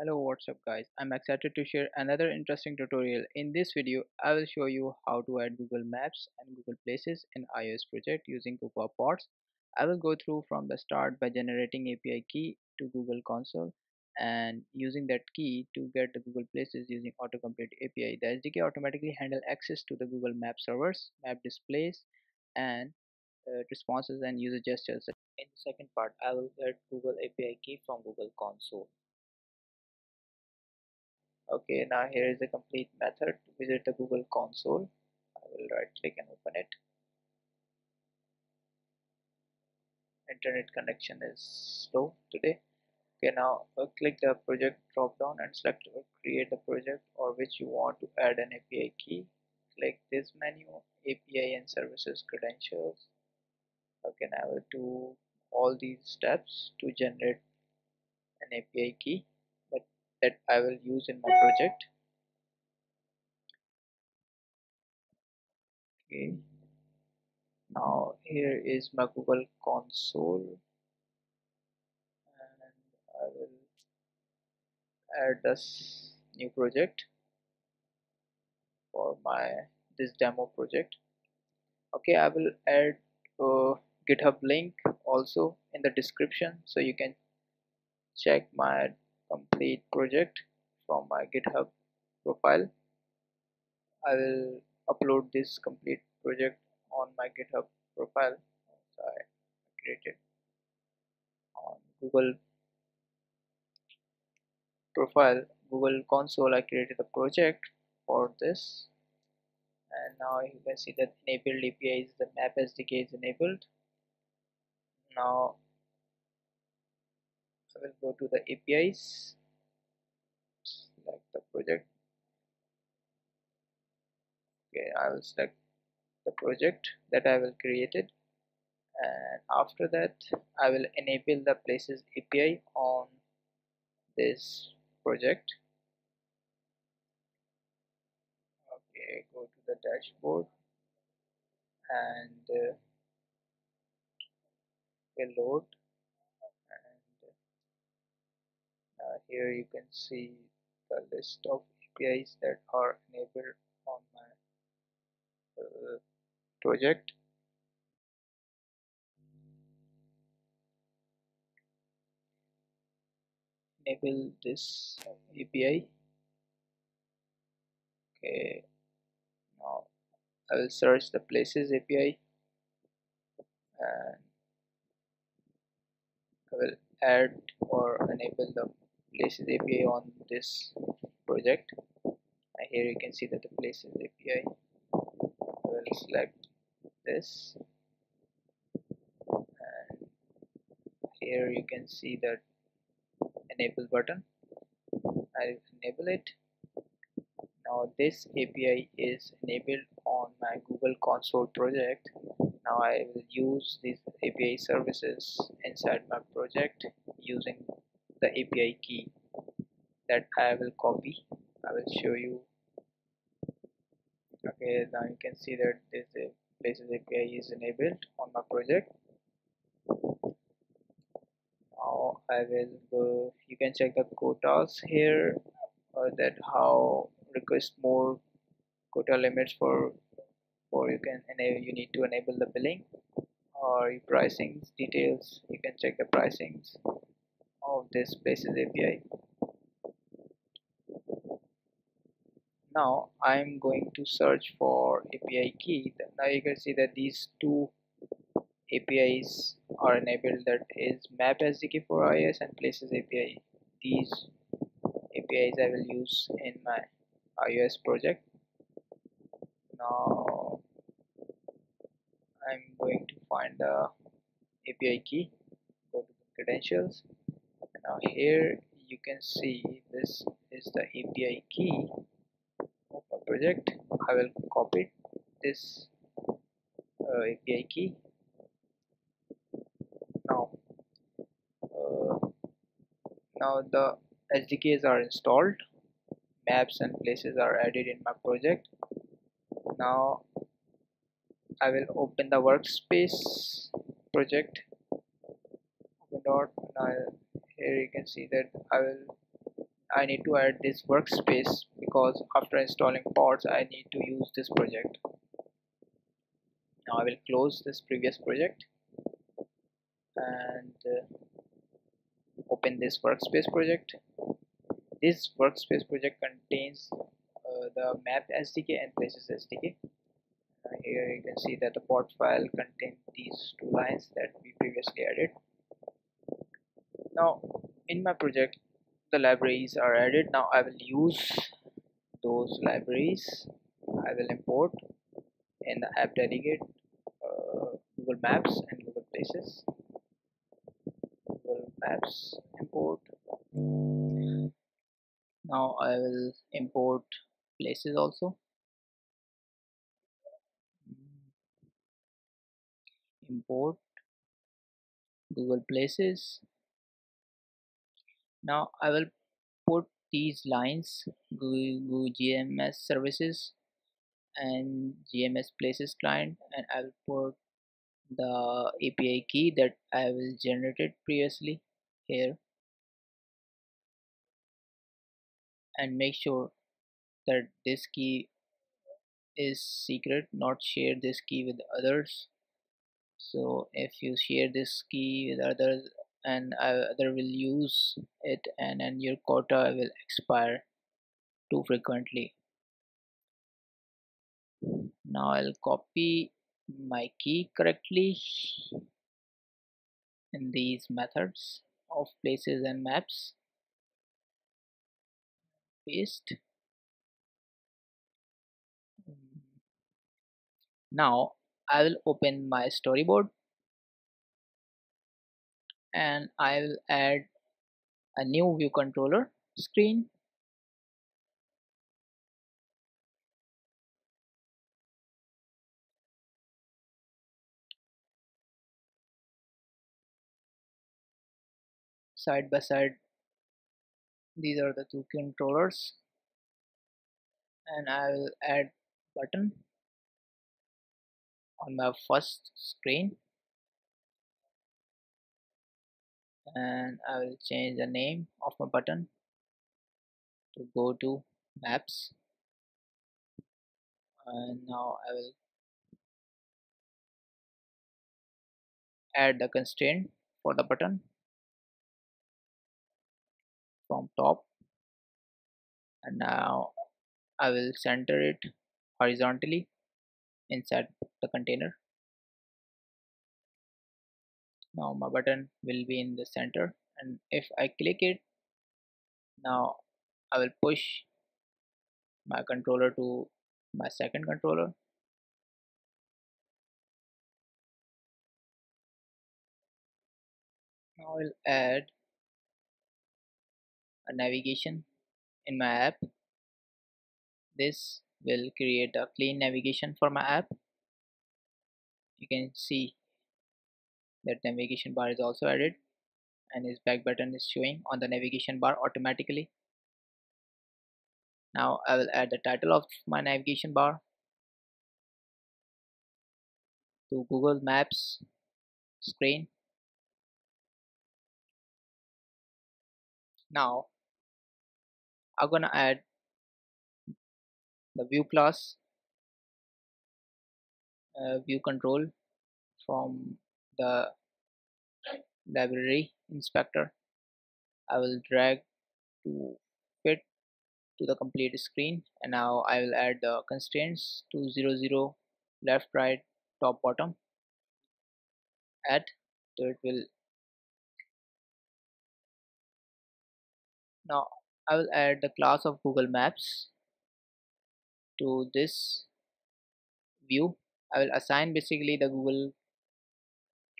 Hello, what's up guys, I'm excited to share another interesting tutorial. In this video I will show you how to add Google Maps and Google Places in iOS project using CocoaPods. I will go through from the start by generating API key to Google Console and using that key to get the Google Places using autocomplete API. The SDK automatically handle access to the Google Map servers, map displays and responses and user gestures. In the second part I will get Google API key from Google Console. Okay, now here is the complete method to visit the Google Console. I will right click and open it. Internet connection is slow today. Okay, now click the project drop down and select or create the project or which you want to add an API key. Click this menu, API and services credentials. Okay, now I will do all these steps to generate an API key that I will use in my project. Okay, now here is my Google Console and I will add this new project for this demo project. Okay, I will add a GitHub link also in the description so you can check my complete project from my GitHub profile. I will upload this complete project on my GitHub profile which I created on Google profile. Google Console, I created a project for this and now you can see that enabled API is the map SDK is enabled. Now I will go to the APIs, select the project. Okay, I will select the project that I will created and after that I will enable the Places API on this project. Okay, go to the dashboard and we'll load. Here you can see the list of APIs that are enabled on my project. Enable this API. Okay, now I will search the Places API and I will add or enable the Places API on this project. And here you can see that the Places API, will select this and here you can see that enable button. I'll enable it. Now this API is enabled on my Google Console project. Now I will use these API services inside my project using the API key that I will copy. I will show you. Okay, now you can see that this Places API is enabled on my project. Now I will go, you can check the quotas here that how request more quota limits for you can enable, you need to enable the billing or pricing details. You can check the pricings of this Places API. Now I'm going to search for API key. Now you can see that these two APIs are enabled, that is Map SDK for iOS and Places API. These APIs I will use in my iOS project. Now I'm going to find the API key. Go to Credentials. Now here you can see this is the API key of my project. I will copy this API key. Now the SDKs are installed. Maps and Places are added in my project. Now I will open the workspace project. Open dot. Now here you can see that I will I need to add this workspace because after installing pods I need to use this project. Now I will close this previous project and open this workspace project. This workspace project contains the map SDK and places SDK. Here you can see that the pod file contains these two lines that we previously added. Now in my project the libraries are added. Now I will use those libraries. I will import in the app delegate Google Maps and Google Places. Google Maps import. Now I will import places also. Import Google Places. Now I will put these lines Google GMS services and GMS places client, and I will put the API key that I will generated previously here, and make sure that this key is secret, not share this key with others. So if you share this key with others and other will use it, and your quota will expire too frequently. Now I'll copy my key correctly in these methods of places and maps. Paste. Now I will open my storyboard and I will add a new view controller screen. Side by side, these are the two controllers, and I will add button on my first screen, and I will change the name of my button to go to maps. And now I will add the constraint for the button from top, and now I will center it horizontally inside the container. Now my button will be in the center, and if I click it, now I will push my controller to my second controller, now I will add a navigation in my app. This will create a clean navigation for my app. You can see that navigation bar is also added, and his back button is showing on the navigation bar automatically. Now I will add the title of my navigation bar to Google Maps screen. Now I'm gonna add the view class, view control from the library inspector. I will drag to fit to the complete screen, and now I will add the constraints to 0, 0, left, right, top, bottom, add. So it will. Now I will add the class of Google Maps to this view. I will assign basically the Google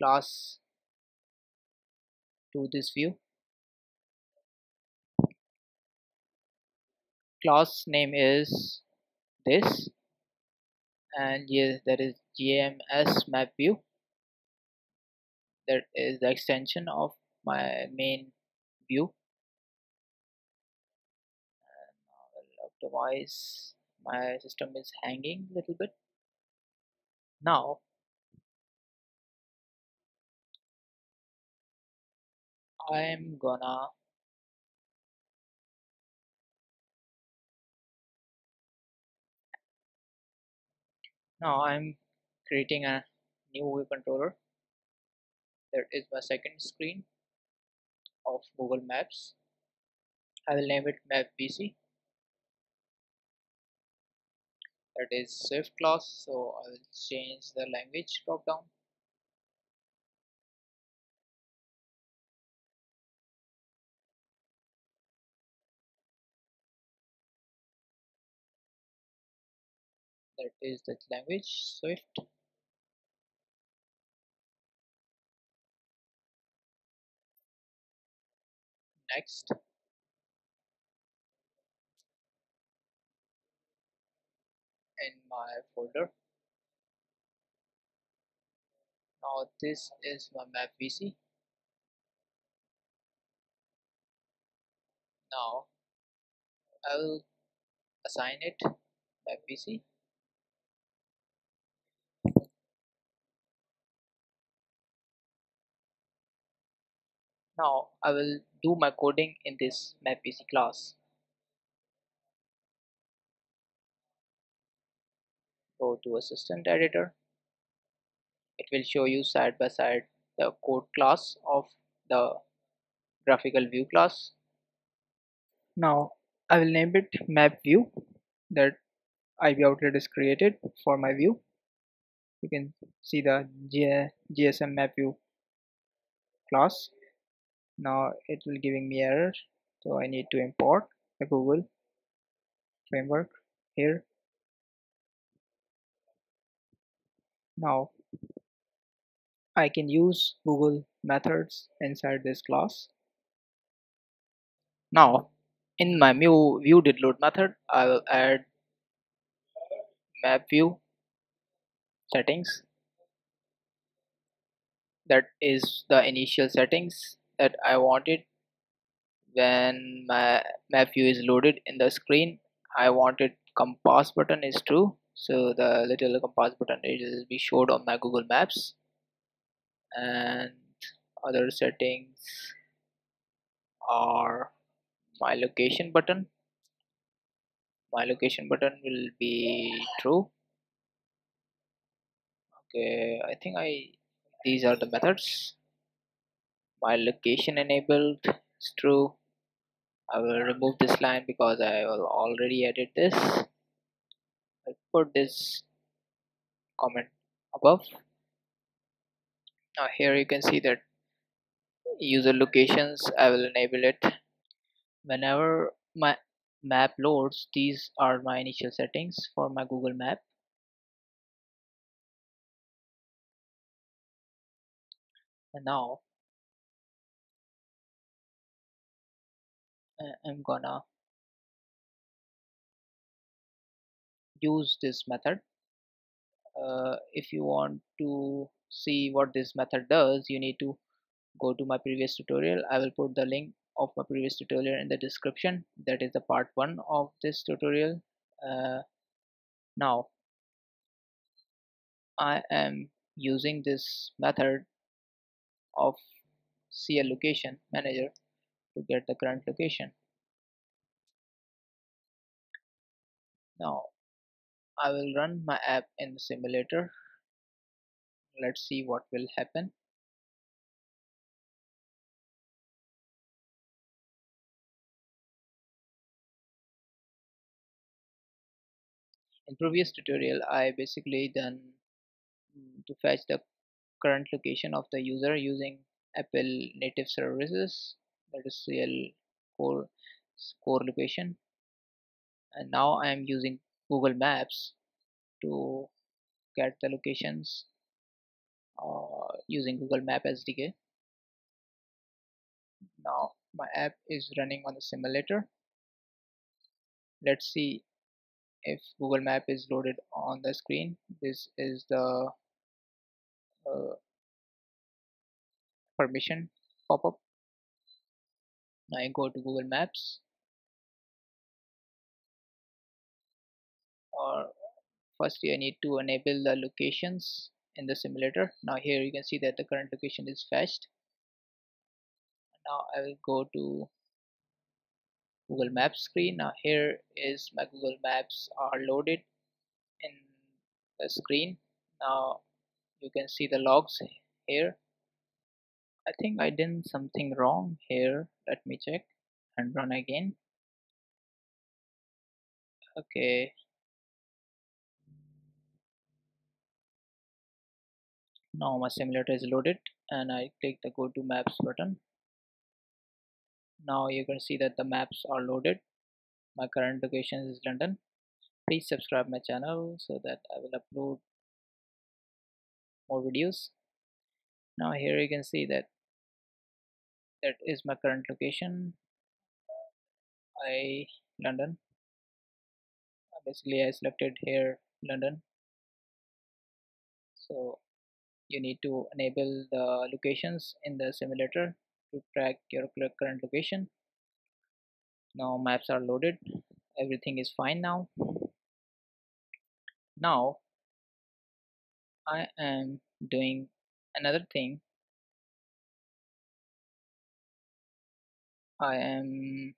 class to this view. Class name is this, and yes, that is GMS map view. That is the extension of my main view. And I will optimize. My system is hanging a little bit. Now I'm gonna Now I'm creating a new view controller. That is my second screen of Google Maps. I will name it MapVC. That is Swift class, so I will change the language drop down. That is the language Swift. Next. In my folder. Now this is my MapVC. Now I will assign it MapVC. Now I will do my coding in this MapVC class. Go to Assistant Editor. It will show you side by side the code class of the graphical view class. Now I will name it map view. That IV outlet is created for my view. You can see the GSM map view class. Now it will giving me error, so I need to import the Google framework here. Now I can use Google methods inside this class. Now in my view did load method, I will add map view settings. That is the initial settings that I wanted. When my map view is loaded in the screen, I wanted compass button is true, so the little compass button will be showed on my Google Maps. And other settings are my location button will be true. Okay, I think these are the methods. My location enabled is true. I will remove this line because I will already edit this. I'll put this comment above. Now here you can see that user locations, I will enable it. Whenever my map loads, these are my initial settings for my Google Map. And now I'm gonna use this method. If you want to see what this method does, you need to go to my previous tutorial. I will put the link of my previous tutorial in the description. That is the part 1 of this tutorial. Now I am using this method of CLLocationManager to get the current location. Now I will run my app in the simulator. Let's see what will happen. In previous tutorial, I basically done to fetch the current location of the user using Apple native services. That is Core Location. And now I am using Google Maps to get the locations using Google Map SDK. Now my app is running on the simulator. Let's see if Google Map is loaded on the screen. This is the permission pop-up. Now I go to Google Maps. Or firstly, I need to enable the locations in the simulator. Now here you can see that the current location is fetched. Now I will go to Google Maps screen. Now here is my Google Maps are loaded in screen. Now you can see the logs here. I think I did something wrong here. Let me check and run again. Okay. Now my simulator is loaded and I click the go to maps button. Now you can see that the maps are loaded. My current location is London. Please subscribe my channel so that I will upload more videos. Now here you can see that that is my current location. London. Basically I selected here London. So you need to enable the locations in the simulator to track your current location. Now maps are loaded. Everything is fine now. Now I am doing another thing. I am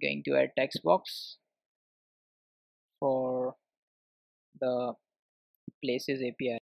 going to add text box for the Places API.